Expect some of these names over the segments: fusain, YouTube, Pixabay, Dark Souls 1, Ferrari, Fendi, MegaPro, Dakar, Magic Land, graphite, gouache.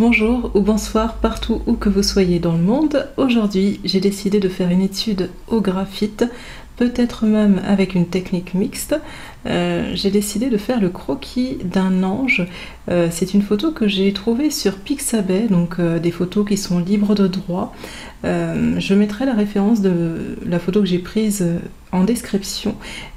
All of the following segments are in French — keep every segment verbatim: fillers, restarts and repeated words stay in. Bonjour ou bonsoir partout où que vous soyez dans le monde. Aujourd'hui, j'ai décidé de faire une étude au graphite, peut-être même avec une technique mixte. Euh, j'ai décidé de faire le croquis d'un ange. Euh, c'est une photo que j'ai trouvée sur Pixabay, donc euh, des photos qui sont libres de droit. Euh, je mettrai la référence de la photo que j'ai prise en description.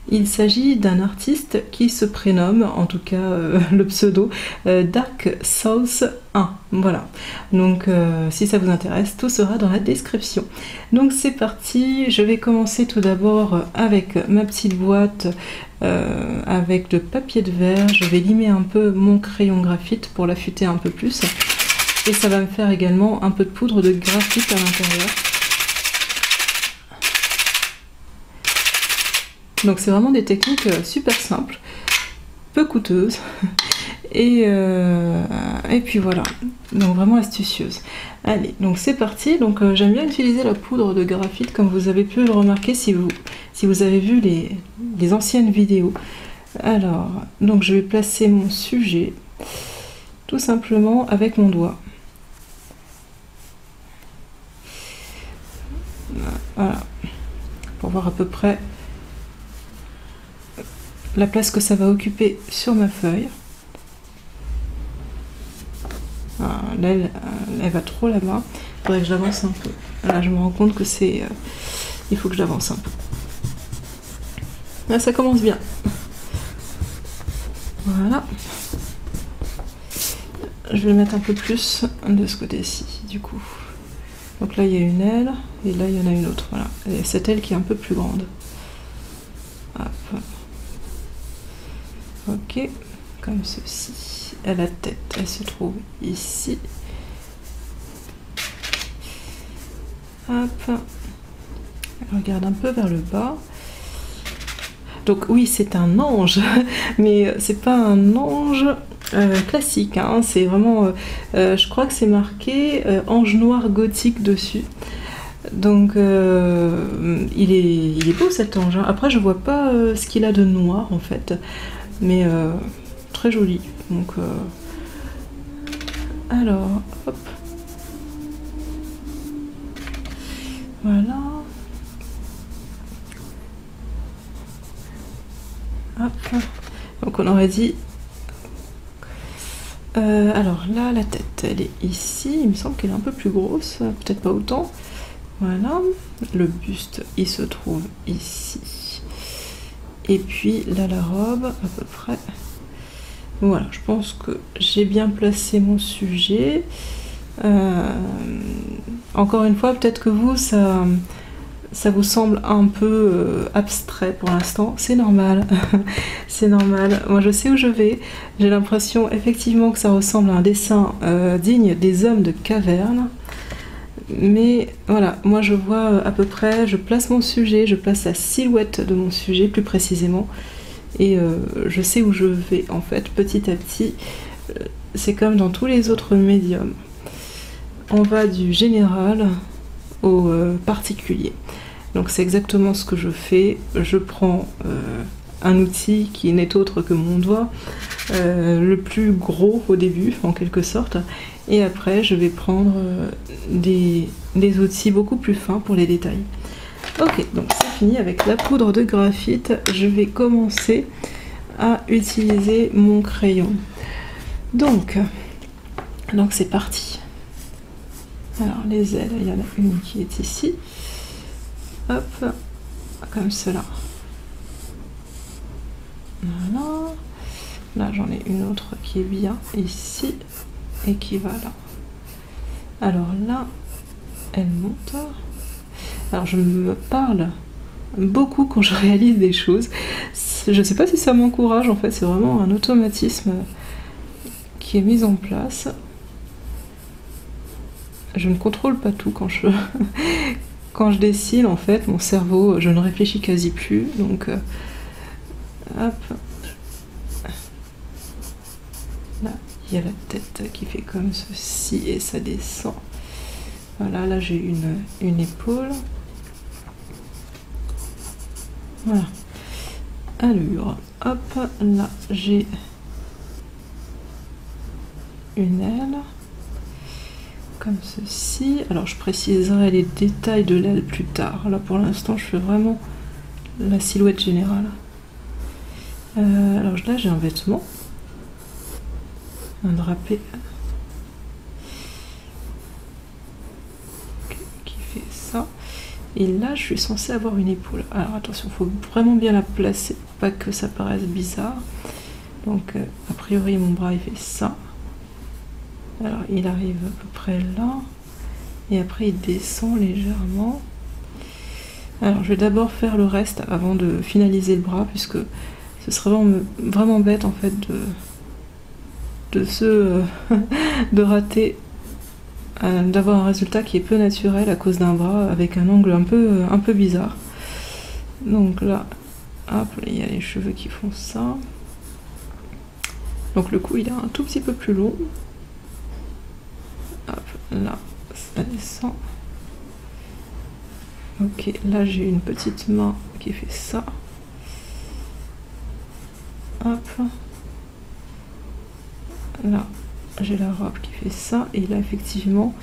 Il s'agit d'un artiste qui se prénomme, en tout cas euh, le pseudo, euh, Dark Souls un. Voilà, donc euh, si ça vous intéresse, tout sera dans la description. Donc c'est parti, je vais commencer tout d'abord avec ma petite boîte. Euh, avec de papier de verre, je vais limer un peu mon crayon graphite pour l'affûter un peu plus, et ça va me faire également un peu de poudre de graphite à l'intérieur. Donc c'est vraiment des techniques super simples, peu coûteuses, et, euh, et puis voilà, donc vraiment astucieuses. Allez, donc c'est parti. Donc euh, j'aime bien utiliser la poudre de graphite, comme vous avez pu le remarquer si vous, si vous avez vu les, les anciennes vidéos. Alors, donc je vais placer mon sujet tout simplement avec mon doigt. Voilà, pour voir à peu près la place que ça va occuper sur ma feuille. Ah, là, elle, elle va trop là-bas. Il faudrait que je l'avance un peu. Là, je me rends compte que c'est... Euh, il faut que je l'avance un peu. Là, ça commence bien. Voilà. Je vais mettre un peu plus de ce côté-ci, du coup. Donc là, il y a une aile, et là, il y en a une autre. Voilà. Et cette aile qui est un peu plus grande. Hop. Ok. Comme ceci. À la tête, elle se trouve ici. Hop. Elle regarde un peu vers le bas. Donc oui, c'est un ange, mais c'est pas un ange euh, classique. Hein. C'est vraiment, euh, je crois que c'est marqué euh, ange noir gothique dessus. Donc euh, il, est, il est beau cet ange. Hein. Après, je vois pas euh, ce qu'il a de noir en fait, mais euh, très joli. Donc, euh... alors, hop, voilà, hop, donc on aurait dit, euh, alors là, la tête, elle est ici, il me semble qu'elle est un peu plus grosse, peut-être pas autant, voilà, le buste, il se trouve ici, et puis là, la robe, à peu près. Voilà, je pense que j'ai bien placé mon sujet. Euh, encore une fois, peut-être que vous, ça, ça vous semble un peu euh, abstrait pour l'instant. C'est normal, c'est normal. Moi, je sais où je vais. J'ai l'impression, effectivement, que ça ressemble à un dessin euh, digne des hommes de caverne. Mais voilà, moi, je vois à peu près, je place mon sujet, je place la silhouette de mon sujet, plus précisément. Et euh, je sais où je vais en fait, petit à petit. Euh, c'est comme dans tous les autres médiums. On va du général au euh, particulier. Donc c'est exactement ce que je fais. Je prends euh, un outil qui n'est autre que mon doigt, euh, le plus gros au début en quelque sorte. Et après je vais prendre euh, des, des outils beaucoup plus fins pour les détails. Ok, donc c'est fini avec la poudre de graphite. Je vais commencer à utiliser mon crayon. Donc, donc c'est parti. Alors les ailes, il y en a une qui est ici. Hop, comme cela. Voilà. Là j'en ai une autre qui est bien ici et qui va là. Alors là, elle monte. Alors je me parle beaucoup quand je réalise des choses. Je ne sais pas si ça m'encourage en fait, c'est vraiment un automatisme qui est mis en place. Je ne contrôle pas tout quand je, quand je dessine en fait, mon cerveau, je ne réfléchis quasi plus. Donc hop, là il y a la tête qui fait comme ceci et ça descend. Voilà, là j'ai une, une épaule. Voilà, allure, hop, là j'ai une aile, comme ceci. Alors je préciserai les détails de l'aile plus tard. Là pour l'instant je fais vraiment la silhouette générale. Euh, alors là j'ai un vêtement, un drapé qui fait ça. Et là je suis censée avoir une épaule. Alors attention, il faut vraiment bien la placer pour pas que ça paraisse bizarre. Donc euh, a priori mon bras il fait ça. Alors il arrive à peu près là. Et après il descend légèrement. Alors je vais d'abord faire le reste avant de finaliser le bras, puisque ce serait vraiment, vraiment bête en fait de, de se euh, de rater, euh, d'avoir un résultat qui est peu naturel à cause d'un bras avec un angle un peu, un peu bizarre. Donc là, hop, il y a les cheveux qui font ça. Donc le cou il est un tout petit peu plus long. Hop, là, ça descend. Ok, là j'ai une petite main qui fait ça. Hop. Là, j'ai la robe qui fait ça. Et là, effectivement,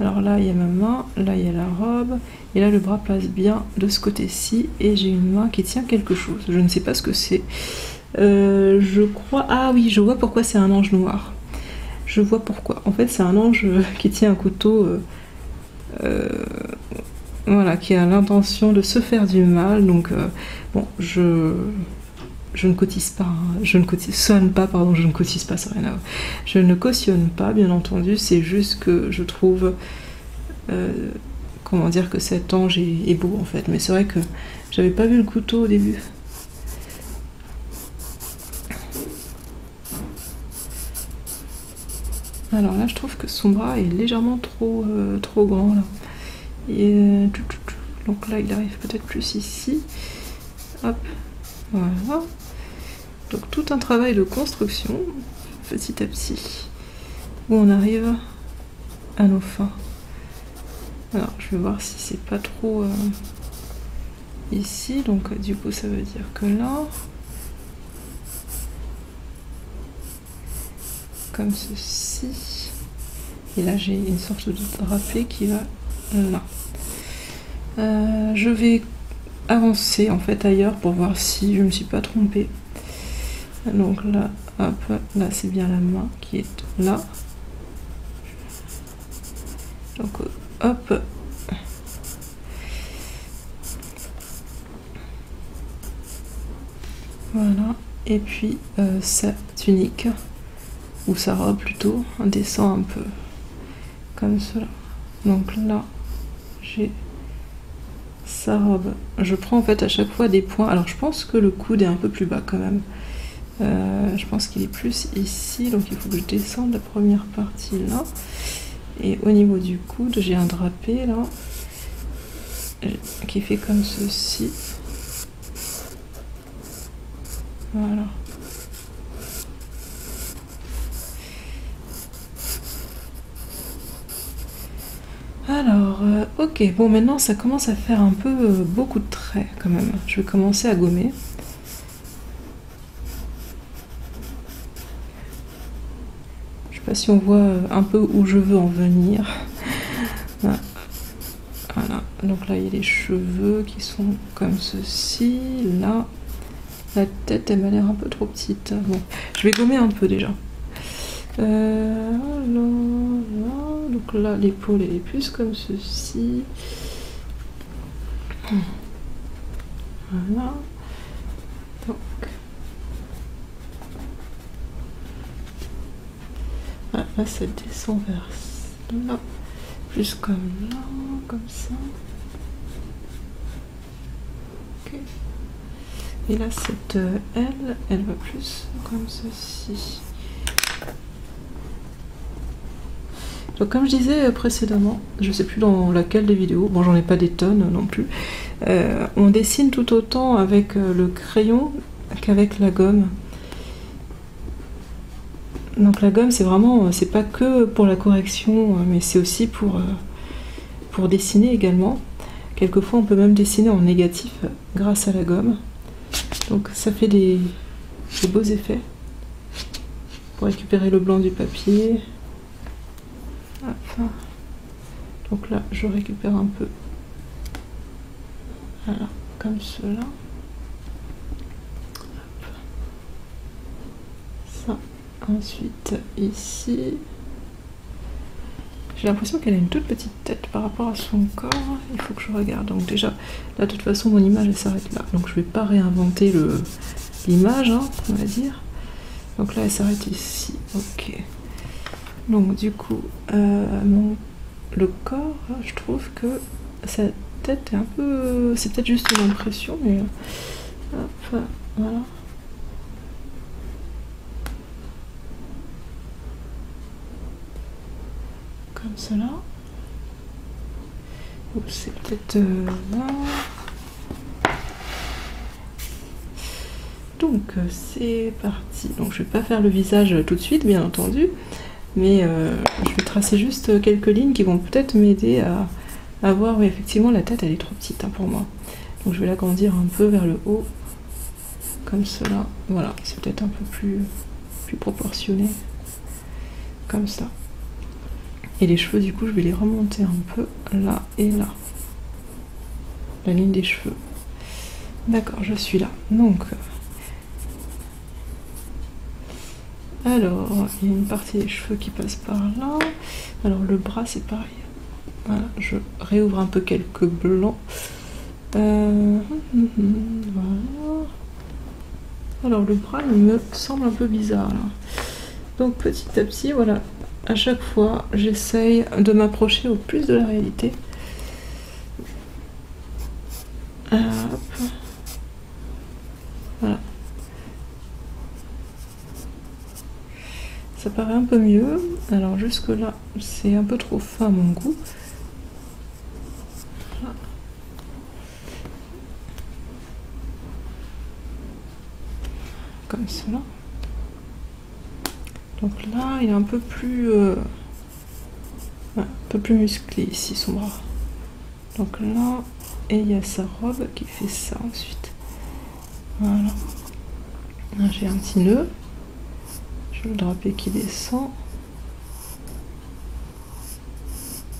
alors là, il y a ma main, là, il y a la robe. Et là, le bras place bien de ce côté-ci. Et j'ai une main qui tient quelque chose. Je ne sais pas ce que c'est. Euh, je crois... Ah oui, je vois pourquoi c'est un ange noir. Je vois pourquoi. En fait, c'est un ange qui tient un couteau, euh, euh, voilà, qui a l'intention de se faire du mal. Donc, euh, bon, je, je ne cotise pas, hein, je ne cautionne pas, pardon, je ne cotise pas, ça n'a rien à voir. Je ne cautionne pas, bien entendu. C'est juste que je trouve, euh, comment dire, que cet ange est, est beau en fait. Mais c'est vrai que j'avais pas vu le couteau au début. Alors là, je trouve que son bras est légèrement trop, euh, trop grand. Là. Et, euh, donc là, il arrive peut-être plus ici. Hop, voilà. Donc tout un travail de construction, petit à petit, où on arrive à nos fins. Alors, je vais voir si c'est pas trop euh, ici. Donc du coup, ça veut dire que là... Comme ceci, et là j'ai une sorte de drapé qui va là. Euh, je vais avancer en fait ailleurs pour voir si je me suis pas trompée. Donc là, hop, là c'est bien la main qui est là. Donc hop. Voilà, et puis euh, sa tunique. Ou sa robe plutôt, descend un peu comme cela. Donc là, j'ai sa robe. Je prends en fait à chaque fois des points. Alors je pense que le coude est un peu plus bas quand même. Euh, je pense qu'il est plus ici, donc il faut que je descende la première partie là. Et au niveau du coude, j'ai un drapé là, qui fait comme ceci. Voilà. Alors, euh, ok, bon maintenant ça commence à faire un peu euh, beaucoup de traits quand même. Je vais commencer à gommer. Je sais pas si on voit euh, un peu où je veux en venir. Voilà. Voilà, donc là il y a les cheveux qui sont comme ceci, là. La tête elle m'a l'air un peu trop petite. Bon, je vais gommer un peu déjà. Euh, là, là. Donc là, l'épaule est plus comme ceci. Voilà. Donc. Voilà, là, ça descend vers là. Plus comme là, comme ça. Ok. Et là, cette euh, aile, elle va plus comme ceci. Donc comme je disais précédemment, je ne sais plus dans laquelle des vidéos, bon j'en ai pas des tonnes non plus, euh, on dessine tout autant avec le crayon qu'avec la gomme. Donc la gomme c'est vraiment, c'est pas que pour la correction, mais c'est aussi pour, pour dessiner également. Quelquefois on peut même dessiner en négatif grâce à la gomme. Donc ça fait des, des beaux effets pour récupérer le blanc du papier. Hop. Donc là, je récupère un peu. Voilà, comme cela. Ça. Ensuite, ici. J'ai l'impression qu'elle a une toute petite tête par rapport à son corps. Il faut que je regarde. Donc déjà, là, de toute façon, mon image, elle s'arrête là. Donc je vais pas réinventer le l'image, hein, on va dire. Donc là, elle s'arrête ici. Ok. Donc du coup, euh, mon... le corps, je trouve que sa tête est un peu... C'est peut-être juste une impression, mais... Hop, voilà. Comme cela. C'est peut-être euh, là. Donc c'est parti. Donc je vais pas faire le visage tout de suite, bien entendu. Mais euh, je vais tracer juste quelques lignes qui vont peut-être m'aider à, à voir. Oui, effectivement, la tête, elle est trop petite hein, pour moi. Donc je vais l'agrandir un peu vers le haut, comme cela. Voilà, c'est peut-être un peu plus, plus proportionné, comme ça. Et les cheveux, du coup, je vais les remonter un peu là et là. La ligne des cheveux. D'accord, je suis là. Donc... Alors, il y a une partie des cheveux qui passe par là. Alors le bras c'est pareil. Voilà, je réouvre un peu quelques blancs. Euh, voilà. Alors le bras il me semble un peu bizarre là. Donc petit à petit, voilà, à chaque fois j'essaye de m'approcher au plus de la réalité. Hop. Voilà. Ça paraît un peu mieux. Alors jusque là, c'est un peu trop fin à mon goût. Voilà. Comme cela. Donc là, il est un peu plus, euh, un peu plus musclé ici son bras. Donc là, et il y a sa robe qui fait ça ensuite. Voilà. J'ai un petit nœud. Le drapé qui descend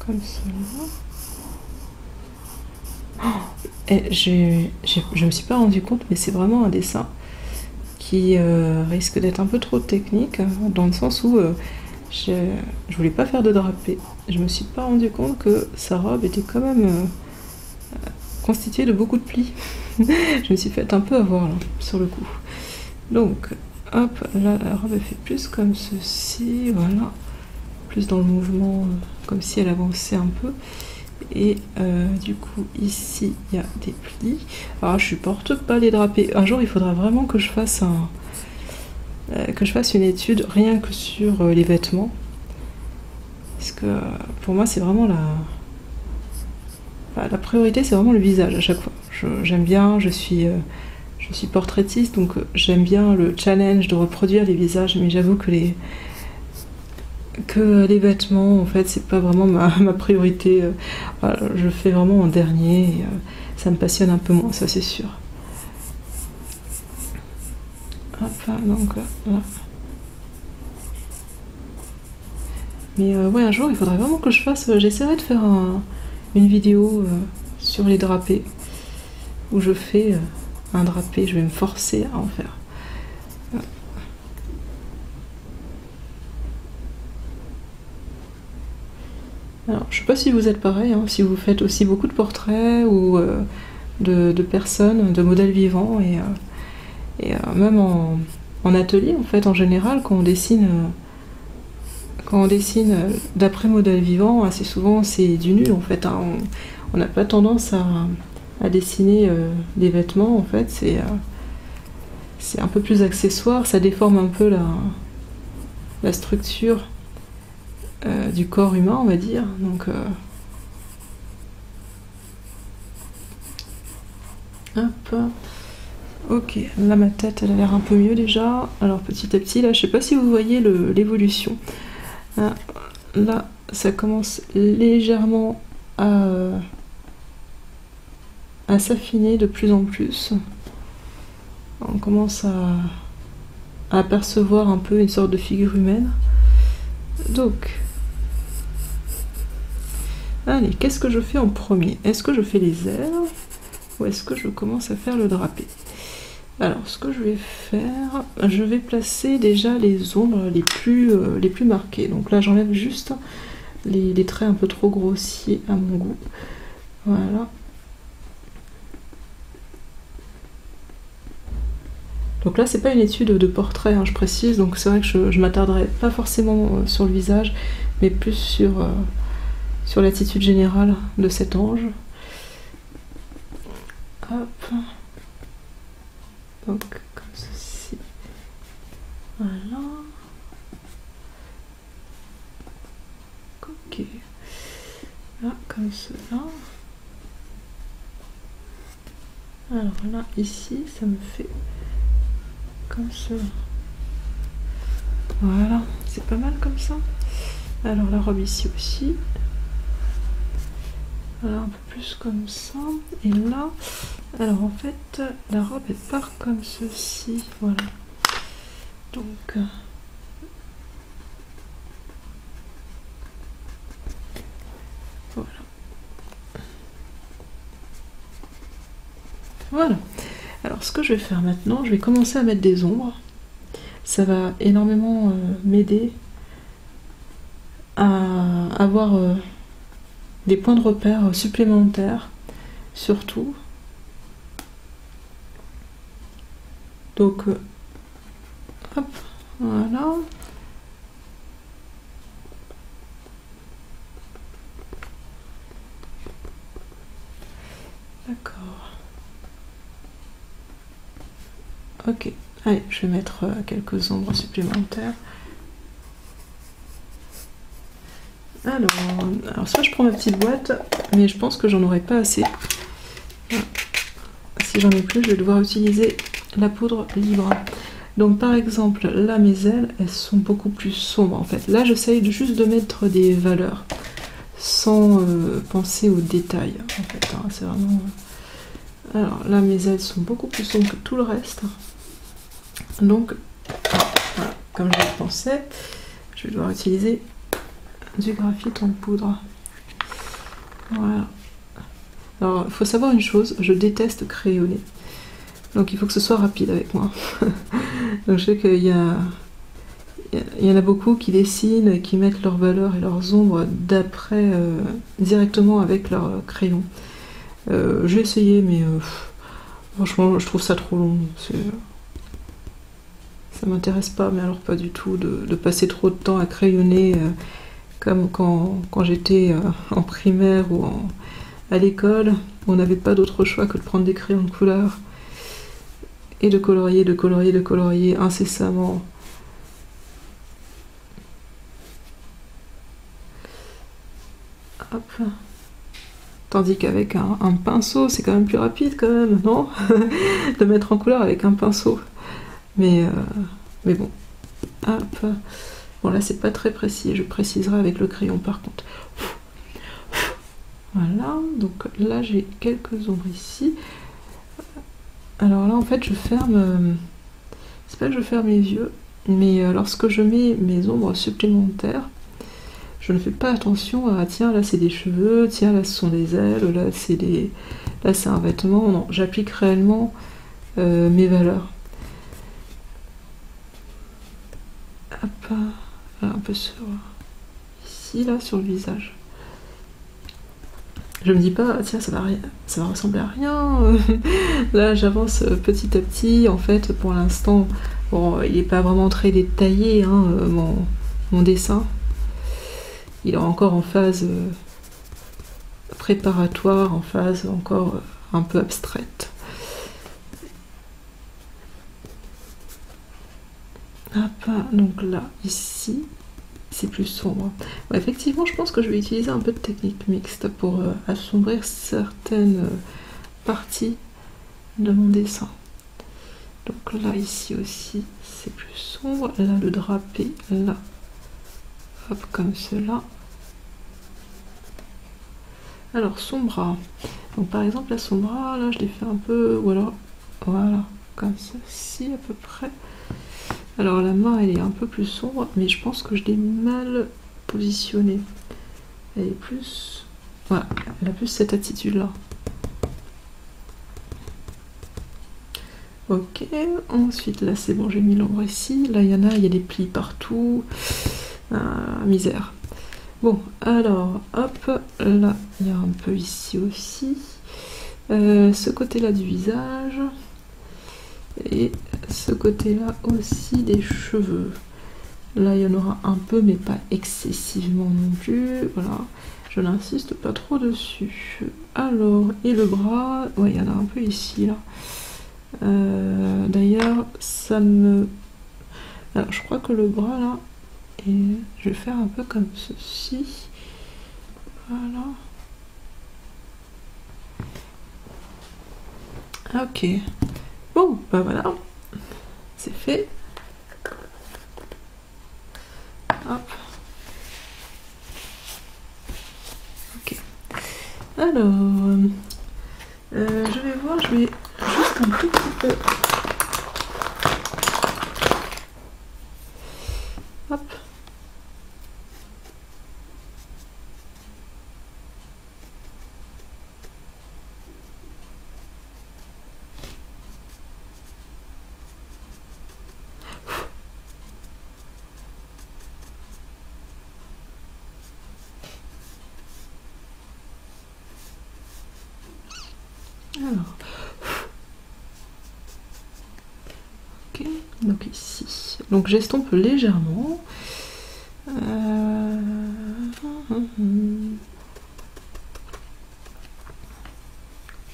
comme cela. Oh, et j'ai, j'ai, je me suis pas rendu compte, mais c'est vraiment un dessin qui euh, risque d'être un peu trop technique, dans le sens où euh, je, je voulais pas faire de drapé. Je me suis pas rendu compte que sa robe était quand même euh, constituée de beaucoup de plis. Je me suis faite un peu avoir là sur le coup. Donc hop, là, la robe elle fait plus comme ceci, voilà, plus dans le mouvement, comme si elle avançait un peu. Et euh, du coup, ici, il y a des plis. Alors, je supporte pas les drapés. Un jour, il faudra vraiment que je fasse un, euh, que je fasse une étude rien que sur euh, les vêtements, parce que euh, pour moi, c'est vraiment la, enfin, la priorité, c'est vraiment le visage à chaque fois. J'aime bien, je suis euh, Je suis portraitiste, donc j'aime bien le challenge de reproduire les visages, mais j'avoue que les que les vêtements, en fait, c'est pas vraiment ma, ma priorité. Voilà, je fais vraiment en dernier, et ça me passionne un peu moins, ça c'est sûr. Hop, donc là. Mais euh, ouais, un jour, il faudrait vraiment que je fasse... J'essaierai de faire un, une vidéo euh, sur les drapés, où je fais... Euh, un drapé, je vais me forcer à en faire. Alors, je sais pas si vous êtes pareil, hein, si vous faites aussi beaucoup de portraits ou euh, de, de personnes, de modèles vivants, et, euh, et euh, même en, en atelier, en fait, en général, quand on dessine, euh, quand on dessine euh, d'après modèle vivant, assez souvent c'est du nu, en fait. Hein, on n'a pas tendance à... à dessiner euh, des vêtements, en fait, c'est euh, c'est un peu plus accessoire, ça déforme un peu la, la structure euh, du corps humain, on va dire. Donc, euh... Hop. Ok, là ma tête, elle a l'air un peu mieux déjà. Alors petit à petit, là, je sais pas si vous voyez l'évolution. Là, là, ça commence légèrement à... à s'affiner de plus en plus. On commence à, à apercevoir un peu une sorte de figure humaine. Donc Allez, qu'est-ce que je fais en premier? Est-ce que je fais les ailes ou est-ce que je commence à faire le drapé? Alors, ce que je vais faire, je vais placer déjà les ombres les plus, euh, les plus marquées. Donc là, j'enlève juste les, les traits un peu trop grossiers à mon goût. Voilà. Donc là, c'est pas une étude de portrait, hein, je précise. Donc c'est vrai que je, je m'attarderai pas forcément euh, sur le visage, mais plus sur, euh, sur l'attitude générale de cet ange. Hop. Donc, comme ceci. Voilà. Ok. Là, comme cela. Alors là, ici, ça me fait comme cela. Voilà. C'est pas mal comme ça. Alors la robe ici aussi. Voilà, un peu plus comme ça. Et là... Alors en fait, la robe elle part comme ceci, voilà. Donc, voilà. Voilà. Alors ce que je vais faire maintenant, je vais commencer à mettre des ombres. Ça va énormément euh, m'aider à avoir euh, des points de repère supplémentaires, surtout. Donc, hop, voilà. D'accord. Ok, allez, je vais mettre quelques ombres supplémentaires. Alors, alors soit je prends ma petite boîte, mais je pense que j'en aurai pas assez. Voilà. Si j'en ai plus, je vais devoir utiliser la poudre libre. Donc par exemple là, mes ailes elles sont beaucoup plus sombres en fait. Là j'essaye juste de mettre des valeurs sans euh, penser aux détails en fait, hein. C'est vraiment... Alors là mes ailes sont beaucoup plus sombres que tout le reste, donc voilà, comme je le pensais, je vais devoir utiliser du graphite en poudre. Voilà. Alors il faut savoir une chose, je déteste crayonner. Donc il faut que ce soit rapide avec moi. Donc je sais qu'il y, y en a beaucoup qui dessinent, qui mettent leurs valeurs et leurs ombres d'après, euh, directement avec leur crayon. Euh, j'ai essayé, mais euh, franchement je trouve ça trop long. Ça m'intéresse pas, mais alors pas du tout, de, de passer trop de temps à crayonner euh, comme quand, quand j'étais euh, en primaire ou en, à l'école. On n'avait pas d'autre choix que de prendre des crayons de couleur. Et de colorier, de colorier, de colorier incessamment. Hop. Tandis qu'avec un, un pinceau, c'est quand même plus rapide quand même, non? De mettre en couleur avec un pinceau. Mais, euh, mais bon. Hop. Bon là c'est pas très précis, je préciserai avec le crayon par contre. Voilà, donc là j'ai quelques ombres ici. Alors là, en fait, je ferme... C'est pas que je ferme les yeux, mais lorsque je mets mes ombres supplémentaires, je ne fais pas attention à... Tiens, là, c'est des cheveux, tiens, là, ce sont des ailes, là, c'est des... Là, c'est un vêtement. Non, j'applique réellement euh, mes valeurs. Hop, là, un peu sur... Ici, là, sur le visage. Je me dis pas, tiens, ça va, ça va ressembler à rien. Là, j'avance petit à petit. En fait, pour l'instant, bon, il n'est pas vraiment très détaillé, hein, mon, mon dessin. Il est encore en phase préparatoire, en phase encore un peu abstraite. Hop, donc là, ici... c'est plus sombre. Bon, effectivement, je pense que je vais utiliser un peu de technique mixte pour euh, assombrir certaines euh, parties de mon dessin. Donc là, ici aussi, c'est plus sombre. Là, le drapé, là. Hop, comme cela. Alors, son bras. Donc par exemple, là, son bras, là, je l'ai fait un peu... Ou alors, voilà, comme ceci, à peu près. Alors la main elle est un peu plus sombre, mais je pense que je l'ai mal positionnée. Elle est plus Voilà, elle a plus cette attitude-là. Ok, ensuite là c'est bon, j'ai mis l'ombre ici. Là il y en a, il y a des plis partout. Ah, misère. Bon, alors, hop, là il y a un peu ici aussi. Euh, ce côté-là du visage. Et ce côté-là aussi des cheveux. Là il y en aura un peu, mais pas excessivement non plus. Voilà, je n'insiste pas trop dessus. Alors, et le bras, ouais, il y en a un peu ici là. Euh, d'ailleurs ça me... Alors je crois que le bras là, et je vais faire un peu comme ceci, voilà. Ok, bon bah voilà, c'est fait. Hop. Ok, alors euh, je vais voir, je vais juste un tout petit peu. Hop. Alors. Donc ici, donc j'estompe légèrement. Euh...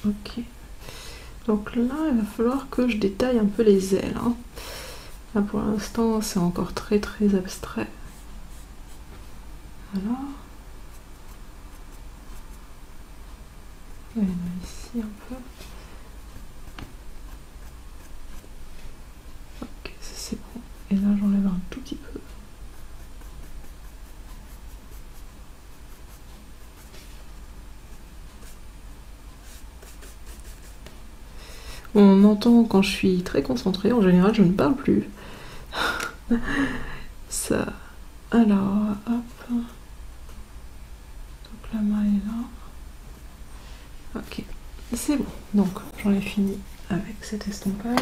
Ok. Donc là, il va falloir que je détaille un peu les ailes. Hein. Là, pour l'instant, c'est encore très très abstrait. Voilà. Et ici un peu. C'est bon. Et là, j'enlève un tout petit peu. On entend quand je suis très concentrée. En général, je ne parle plus. Ça. Alors, hop. Donc la main est là. Ok. C'est bon. Donc, j'en ai fini avec cet estompage.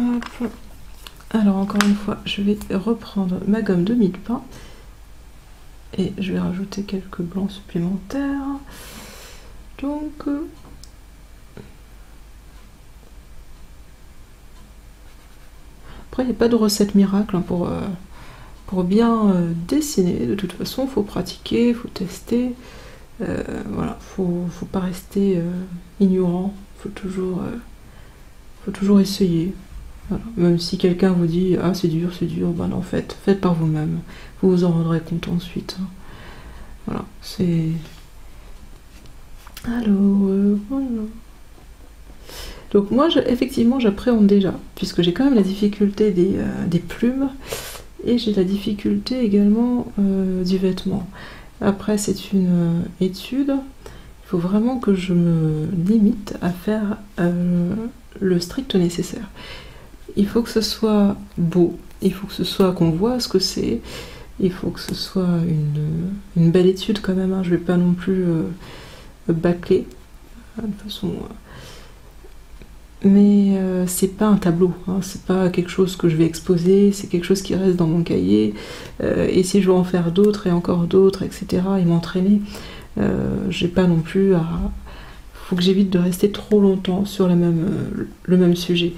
Hop. Alors encore une fois, je vais reprendre ma gomme de mille pains et je vais rajouter quelques blancs supplémentaires. Donc euh... après il n'y a pas de recette miracle hein, pour, euh, pour bien euh, dessiner. De toute façon, il faut pratiquer, il faut tester. Euh, voilà, faut, faut pas rester euh, ignorant. Faut toujours, euh, faut toujours essayer. Voilà. Même si quelqu'un vous dit ah c'est dur, c'est dur, ben non, faites, faites par vous-même, vous vous en rendrez compte ensuite. Voilà, c'est... Alors, euh, voilà. Donc moi, je, effectivement, j'appréhende déjà, puisque j'ai quand même la difficulté des, euh, des plumes, et j'ai la difficulté également euh, du vêtement. Après, c'est une euh, étude, il faut vraiment que je me limite à faire euh, le strict nécessaire. Il faut que ce soit beau, il faut que ce soit qu'on voit ce que c'est, il faut que ce soit une, une belle étude quand même, hein. Je ne vais pas non plus euh, bâcler, de façon... Euh... Mais euh, c'est pas un tableau, hein. C'est pas quelque chose que je vais exposer, c'est quelque chose qui reste dans mon cahier, euh, et si je veux en faire d'autres et encore d'autres, et cetera, et m'entraîner, euh, j'ai pas non plus à... Faut que j'évite de rester trop longtemps sur la même, euh, le même sujet.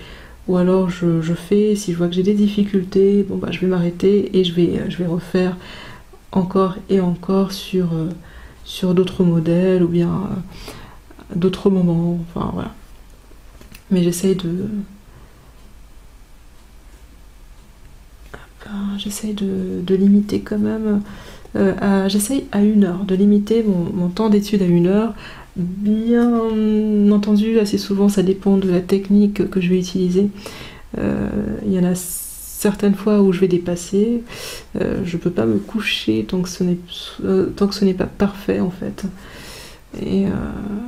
Ou alors je, je fais, si je vois que j'ai des difficultés, bon bah je vais m'arrêter et je vais, je vais refaire encore et encore sur, euh, sur d'autres modèles ou bien euh, d'autres moments, enfin voilà. Mais j'essaye de... J'essaye de, de limiter quand même... Euh, j'essaye à une heure, de limiter mon, mon temps d'étude à une heure. Bien entendu, assez souvent ça dépend de la technique que je vais utiliser. Euh, il y en a certaines fois où je vais dépasser. Euh, je ne peux pas me coucher tant que ce n'est euh, tant que ce n'est pas parfait en fait. Et euh,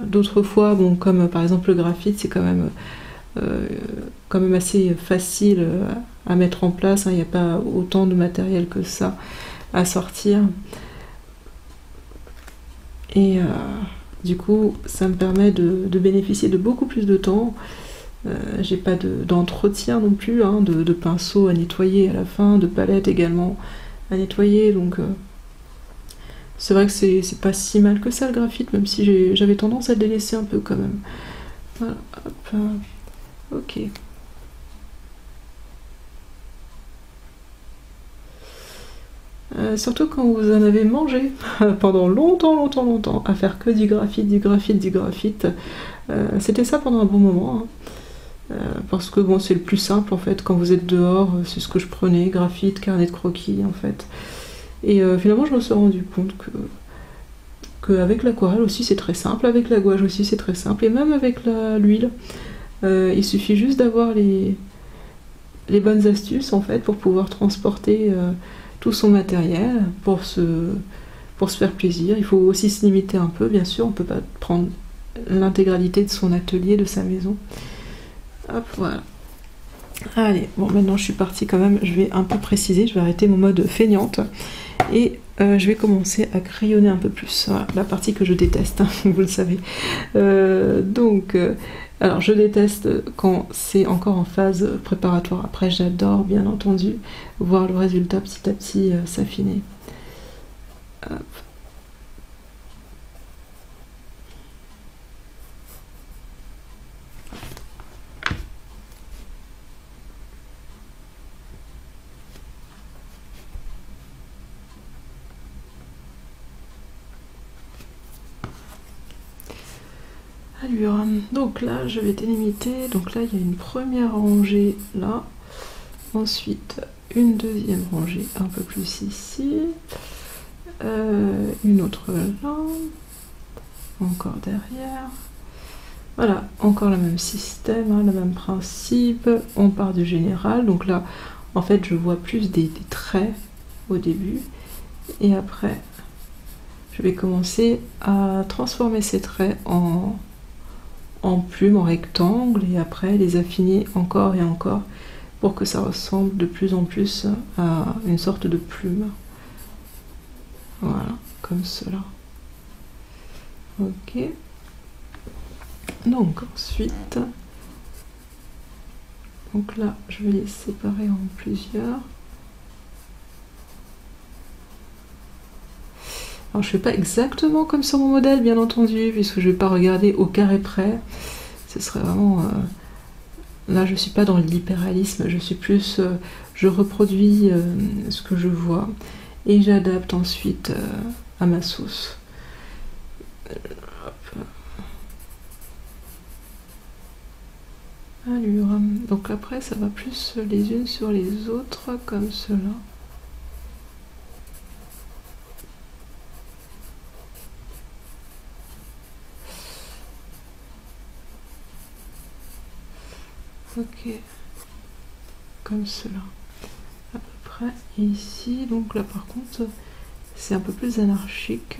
d'autres fois, bon, comme par exemple le graphite, c'est quand même euh, quand même assez facile à mettre en place. Hein, il n'y a pas autant de matériel que ça à sortir. et euh, du coup ça me permet de, de bénéficier de beaucoup plus de temps. Euh, j'ai pas d'entretien de, non plus, hein, de, de pinceau à nettoyer à la fin, de palette également à nettoyer, donc euh, c'est vrai que c'est pas si mal que ça le graphite, même si j'avais tendance à le délaisser un peu quand même. Voilà, hop, euh, ok. Euh, surtout quand vous en avez mangé pendant longtemps, longtemps, longtemps, à faire que du graphite, du graphite, du graphite. Euh, C'était ça pendant un bon moment. Hein. Euh, parce que bon, c'est le plus simple en fait, quand vous êtes dehors, c'est ce que je prenais, graphite, carnet de croquis en fait. Et euh, finalement je me suis rendu compte que, que avec l'aquarelle aussi c'est très simple, avec la gouache aussi c'est très simple, et même avec l'huile, euh, il suffit juste d'avoir les, les bonnes astuces en fait pour pouvoir transporter euh, tout son matériel, pour se, pour se faire plaisir. Il faut aussi se limiter un peu bien sûr, on ne peut pas prendre l'intégralité de son atelier, de sa maison. Hop, voilà. Allez, bon maintenant je suis partie quand même, je vais un peu préciser, je vais arrêter mon mode feignante et euh, je vais commencer à crayonner un peu plus, voilà, la partie que je déteste, hein, vous le savez. Euh, donc, euh, alors je déteste quand c'est encore en phase préparatoire, après j'adore bien entendu voir le résultat petit à petit euh, s'affiner. Hop. Donc là je vais délimiter, donc là il y a une première rangée là, ensuite une deuxième rangée un peu plus ici, euh, une autre là, encore derrière, voilà, encore le même système, hein, le même principe, on part du général, donc là en fait je vois plus des, des traits au début, et après je vais commencer à transformer ces traits en en plumes, en rectangle, et après les affiner encore et encore pour que ça ressemble de plus en plus à une sorte de plume. Voilà, comme cela. Ok. Donc ensuite, donc là je vais les séparer en plusieurs. Alors, je ne fais pas exactement comme sur mon modèle, bien entendu, puisque je ne vais pas regarder au carré près. Ce serait vraiment... Euh... Là, je ne suis pas dans l'hyperréalisme, je suis plus... Euh, je reproduis euh, ce que je vois et j'adapte ensuite euh, à ma sauce. Allure. Donc après, ça va plus les unes sur les autres, comme cela. Ok, comme cela, à peu près, et ici, donc là par contre, c'est un peu plus anarchique.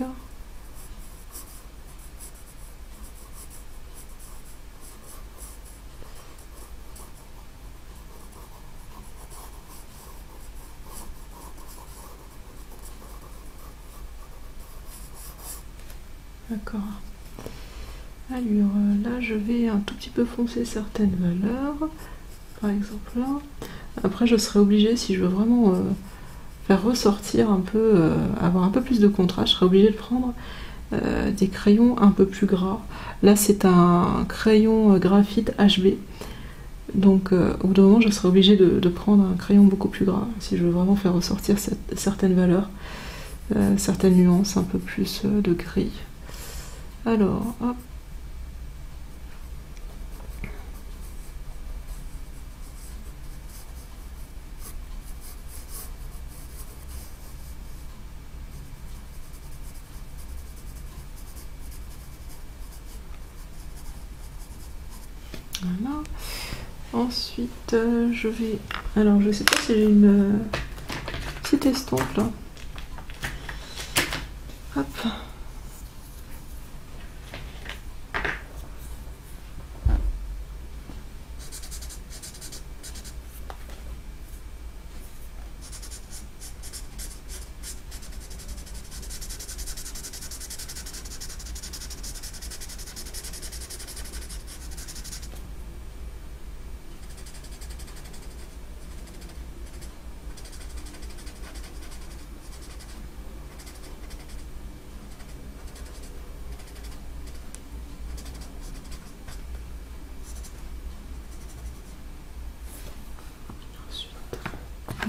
D'accord. Alors là je vais un tout petit peu foncer certaines valeurs, par exemple là. Après je serai obligée, si je veux vraiment euh, faire ressortir un peu, euh, avoir un peu plus de contraste, je serai obligée de prendre euh, des crayons un peu plus gras. Là c'est un crayon graphite H B, donc euh, au bout d'un moment je serai obligée de, de prendre un crayon beaucoup plus gras si je veux vraiment faire ressortir cette, certaines valeurs, euh, certaines nuances un peu plus euh, de gris. Alors, hop. Voilà. Ensuite, euh, je vais... Alors, je sais pas si j'ai une euh, petite estampe là. Hop.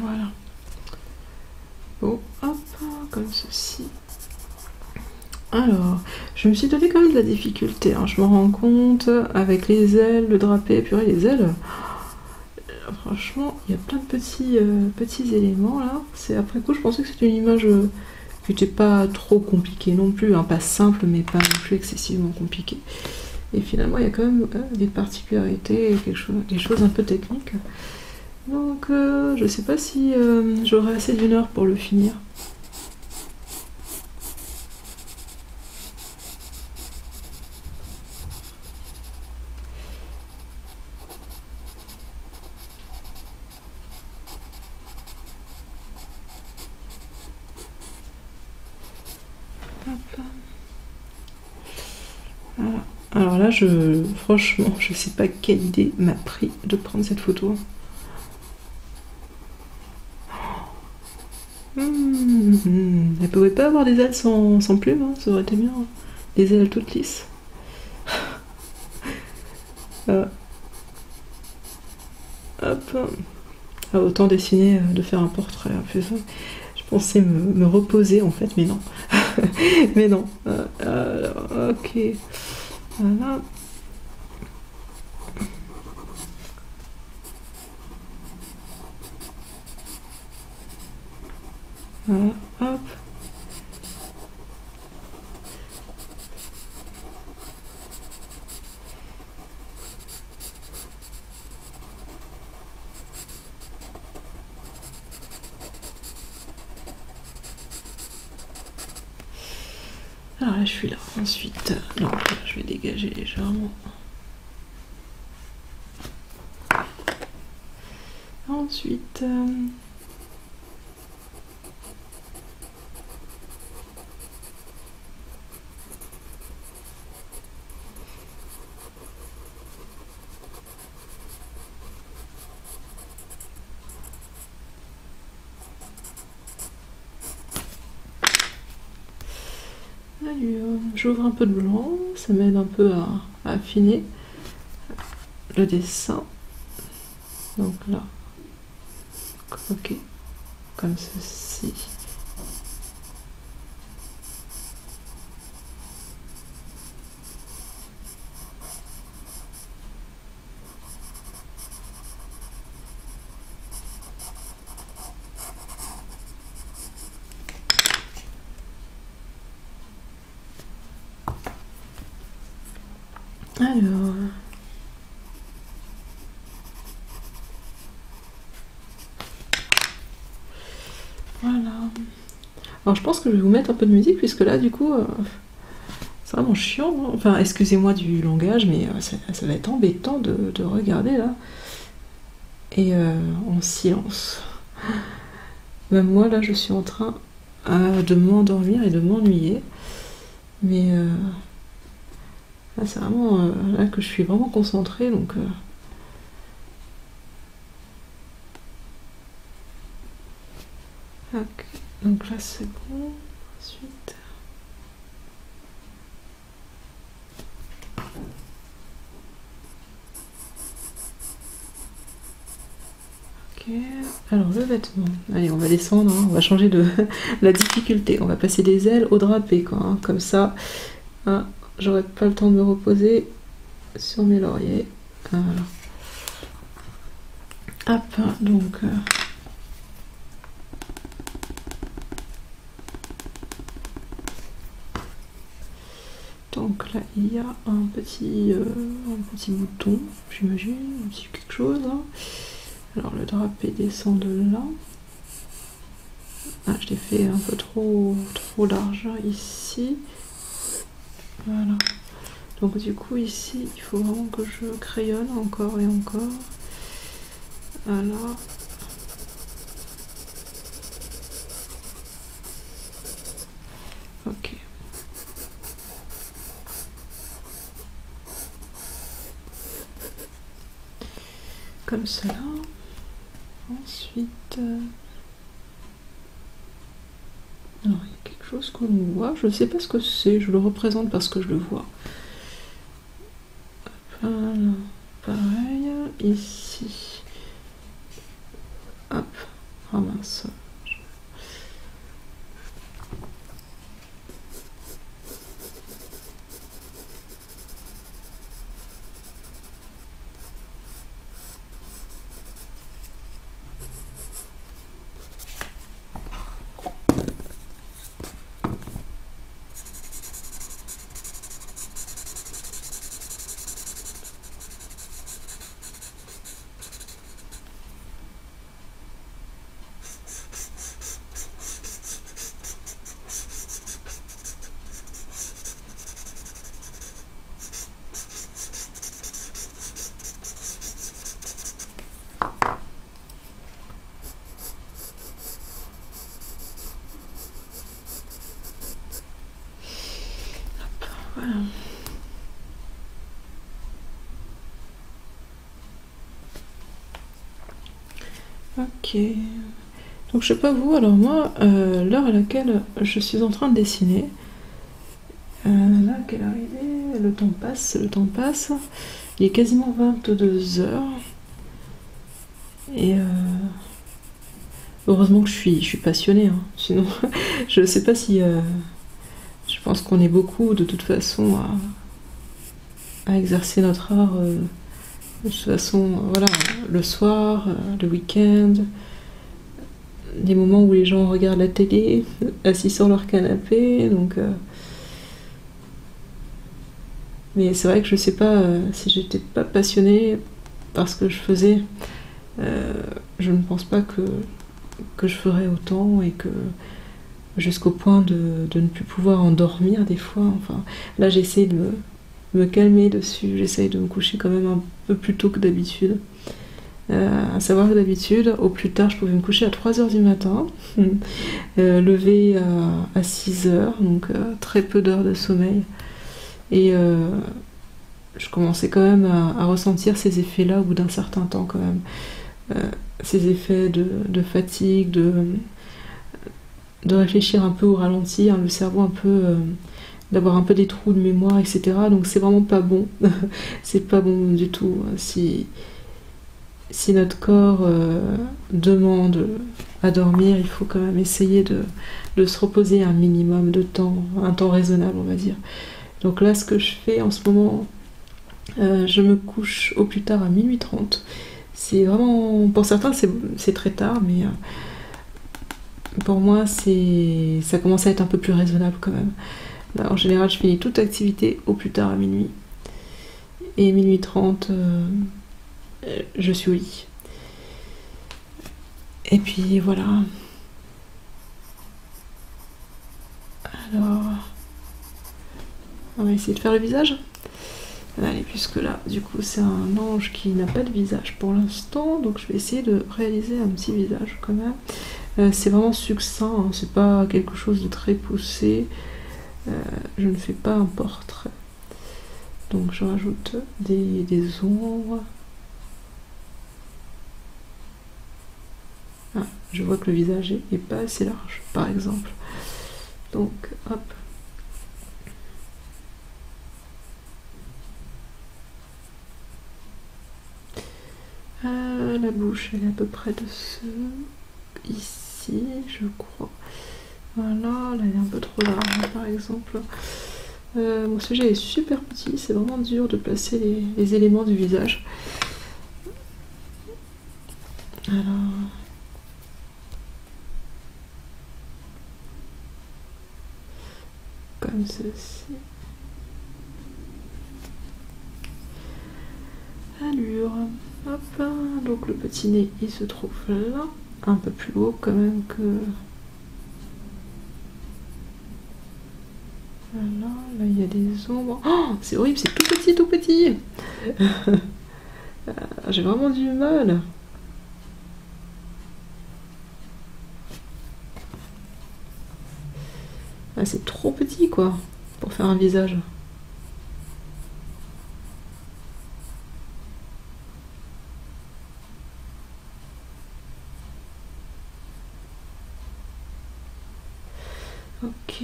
Voilà. Bon, hop, comme ceci. Alors, je me suis donné quand même de la difficulté, hein, je m'en rends compte, avec les ailes, le drapé, purée, les ailes. Franchement, il y a plein de petits, euh, petits éléments là. C'est après coup, je pensais que c'était une image euh, qui n'était pas trop compliquée non plus, hein, pas simple, mais pas non plus excessivement compliquée. Et finalement, il y a quand même euh, des particularités, quelque chose, des choses un peu techniques. Donc, euh, je ne sais pas si euh, j'aurai assez d'une heure pour le finir. Je, franchement, je sais pas quelle idée m'a pris de prendre cette photo. Mmh, elle pouvait pas avoir des ailes sans, sans plumes, hein, ça aurait été bien. Hein. Des ailes toutes lisses. euh, hop. Ah, autant dessiner, de faire un portrait. Plus, je pensais me, me reposer en fait, mais non. mais non. Euh, euh, ok. Voilà. Voilà, hop. Alors là, je suis là. Ensuite, non, je vais dégager légèrement. Ensuite, euh... j'ouvre un peu de blanc, ça m'aide un peu à, à affiner le dessin. Donc là, ok, comme ceci. Alors, voilà. Alors, je pense que je vais vous mettre un peu de musique, puisque là, du coup, euh, c'est vraiment chiant. Hein, enfin, excusez-moi du langage, mais euh, ça, ça va être embêtant de, de regarder, là. Et euh, en silence. Même moi, là, je suis en train euh, de m'endormir et de m'ennuyer. Mais... Euh, là, c'est vraiment euh, là que je suis vraiment concentrée, donc... Euh... Okay. Donc là, c'est bon. Ensuite... Ok. Alors, le vêtement. Allez, on va descendre, hein. On va changer de la difficulté. On va passer des ailes au drapé, quoi, hein. Comme ça... Hein. J'aurais pas le temps de me reposer sur mes lauriers. Voilà. Hop, donc... Euh... Donc là, il y a un petit, euh, un petit bouton, j'imagine, un petit quelque chose. Hein. Alors le drapé descend de là. Ah, je l'ai fait un peu trop, trop large ici. Voilà. Donc du coup ici, il faut vraiment que je crayonne encore et encore. Voilà. Ok. Comme cela. Ensuite... Euh... Alors, il y a quelque chose qu'on voit, je ne sais pas ce que c'est, je le représente parce que je le vois. Voilà, pareil, ici. Hop, Oh mince. Ok, donc je sais pas vous, alors moi, euh, l'heure à laquelle je suis en train de dessiner, euh, là, quelle arrivée, le temps passe, le temps passe, il est quasiment vingt-deux heures, et euh, heureusement que je suis, je suis passionnée, hein, sinon je sais pas si, euh, je pense qu'on est beaucoup de toute façon à, à exercer notre art, euh, de toute façon, voilà, le soir, le week-end, des moments où les gens regardent la télé, assis sur leur canapé, donc... Euh... Mais c'est vrai que je sais pas, euh, si j'étais pas passionnée par ce que je faisais, euh, je ne pense pas que, que je ferais autant, et que jusqu'au point de, de ne plus pouvoir endormir des fois, enfin... Là j'essaie de... me... me calmer dessus, j'essaye de me coucher quand même un peu plus tôt que d'habitude, euh, à savoir que d'habitude au plus tard je pouvais me coucher à trois heures du matin, euh, lever à, à six heures, donc euh, très peu d'heures de sommeil, et euh, je commençais quand même à, à ressentir ces effets là au bout d'un certain temps quand même, euh, ces effets de, de fatigue, de, de réfléchir un peu au ralenti, hein, le cerveau un peu... Euh, d'avoir un peu des trous de mémoire, et cetera. Donc c'est vraiment pas bon. C'est pas bon du tout. Si, si notre corps euh, demande à dormir, il faut quand même essayer de, de se reposer un minimum de temps, un temps raisonnable, on va dire. Donc là, ce que je fais en ce moment, euh, je me couche au plus tard à minuit trente. C'est vraiment... Pour certains, c'est très tard, mais euh, pour moi, c'est ça commence à être un peu plus raisonnable quand même. En général, je finis toute activité au plus tard à minuit. Et minuit trente, euh, je suis au lit. Et puis voilà. Alors, on va essayer de faire le visage. Allez, puisque là, du coup, c'est un ange qui n'a pas de visage pour l'instant. Donc, je vais essayer de réaliser un petit visage quand même. Euh, c'est vraiment succinct, hein, c'est pas quelque chose de très poussé. Euh, je ne fais pas un portrait, donc je rajoute des, des ombres. Ah, je vois que le visage n'est pas assez large, par exemple. Donc, hop. Ah, la bouche, elle est à peu près de ce... ici, je crois. Voilà, là elle est un peu trop large par exemple. Euh, mon sujet est super petit, c'est vraiment dur de placer les, les éléments du visage. Alors... Comme ceci. Allure. Hop, donc le petit nez il se trouve là, un peu plus haut quand même que... Voilà, là il y a des ombres. Oh, c'est horrible, c'est tout petit, tout petit. J'ai vraiment du mal. Ah, c'est trop petit quoi, pour faire un visage. Ok.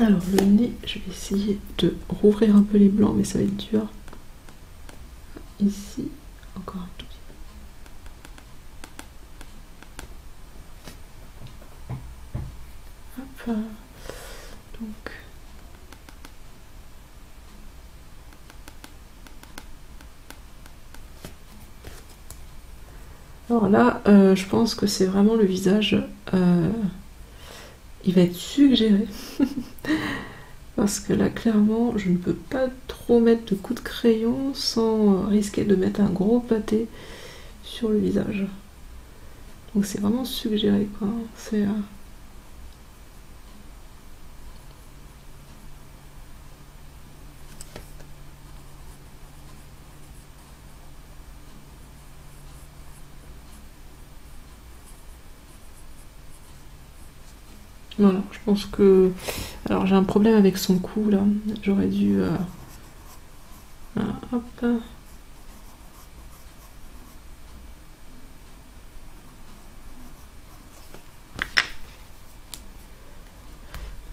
Alors le nez, je vais essayer de rouvrir un peu les blancs, mais ça va être dur. Ici, encore un tout petit peu. pas. Donc. Alors là, euh, je pense que c'est vraiment le visage. Euh, il va être suggéré. Parce que là, clairement, je ne peux pas trop mettre de coups de crayon sans risquer de mettre un gros pâté sur le visage. Donc c'est vraiment suggéré, quoi. C'est... Euh... Voilà, je pense que... Alors j'ai un problème avec son cou là, j'aurais dû... Euh... Ah, hop.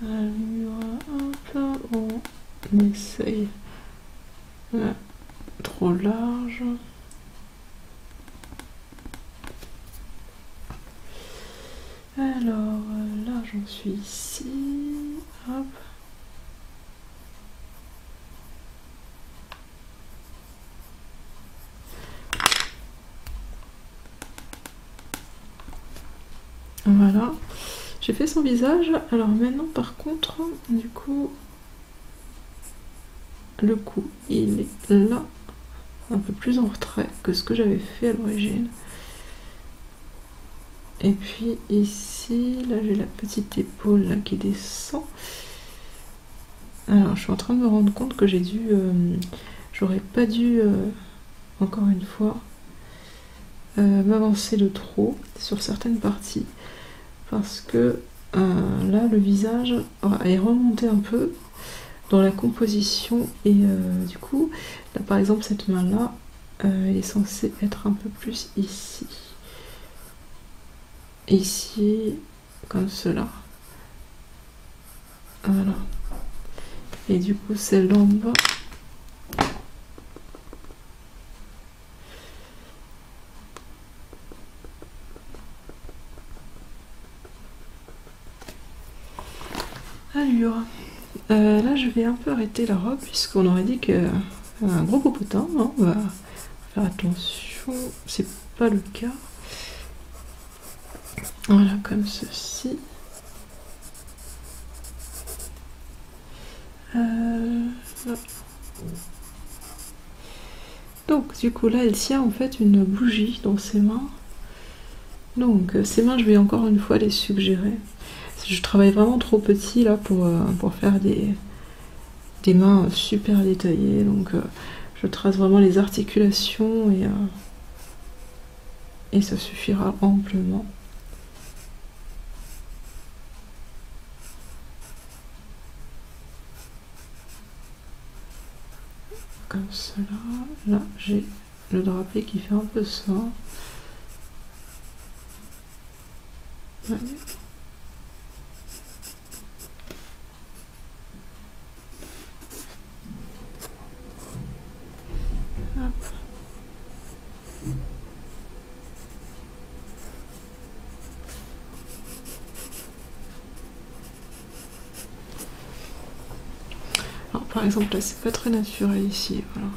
Alors, hop, on essaye. Voilà. Trop large. Alors... J'en suis ici, hop. Voilà, j'ai fait son visage. Alors maintenant par contre, du coup, le cou, il est là, un peu plus en retrait que ce que j'avais fait à l'origine. Et puis ici, là j'ai la petite épaule là, qui descend. Alors je suis en train de me rendre compte que j'ai dû... Euh, j'aurais pas dû, euh, encore une fois, euh, m'avancer de trop sur certaines parties. Parce que euh, là le visage est remonté un peu dans la composition. Et euh, du coup, là par exemple cette main là, euh, elle est censée être un peu plus ici. Ici, comme cela. Voilà. Et du coup, celle-là en bas. Alors, euh, là, je vais un peu arrêter la robe, puisqu'on aurait dit que euh, un gros popotin, hein, on va faire attention, c'est pas le cas. Voilà, comme ceci. Euh, Donc, du coup, là, elle tient en fait une bougie dans ses mains. Donc, ses mains, je vais encore une fois les suggérer. Je travaille vraiment trop petit, là, pour, euh, pour faire des, des mains super détaillées. Donc, euh, je trace vraiment les articulations et, euh, et ça suffira amplement. Comme cela, là j'ai le drapé qui fait un peu ça. Ouais. Par exemple, là, c'est pas très naturel ici, voilà.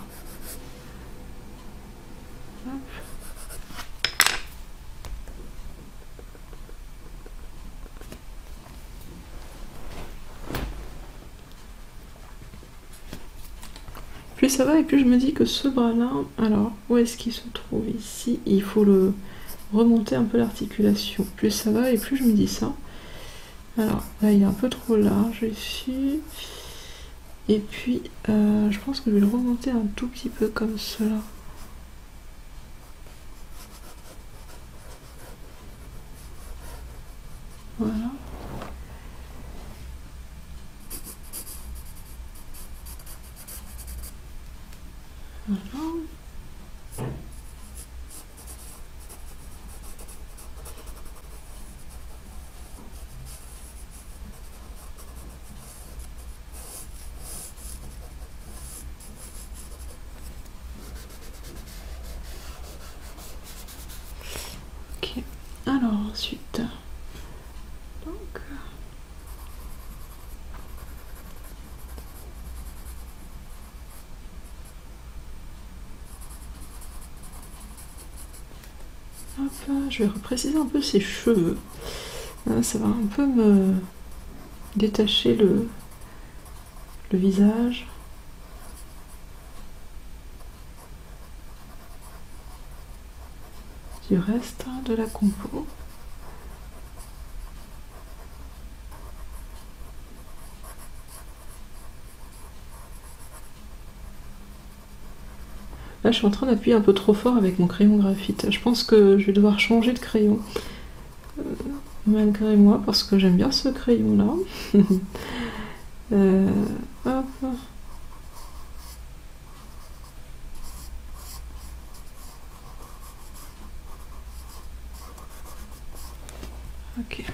Plus ça va, et plus je me dis que ce bras-là, alors, où est-ce qu'il se trouve ici? Il faut le remonter un peu l'articulation. Plus ça va, et plus je me dis ça. Alors, là, il est un peu trop large ici. Et puis, euh, je pense que je vais le remonter un tout petit peu comme cela. Voilà. Voilà. Alors ensuite, donc Hop là, je vais repréciser un peu ses cheveux. Ça va un peu me détacher le, le visage. Du reste de la compo. Là, je suis en train d'appuyer un peu trop fort avec mon crayon graphite. Je pense que je vais devoir changer de crayon. Euh, malgré moi, parce que j'aime bien ce crayon-là. euh, hop. Ok.